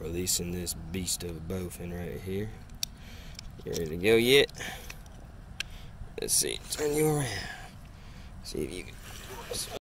releasing this beast of a bowfin right here. You ready to go yet? Let's see. Turn you around. See if you can.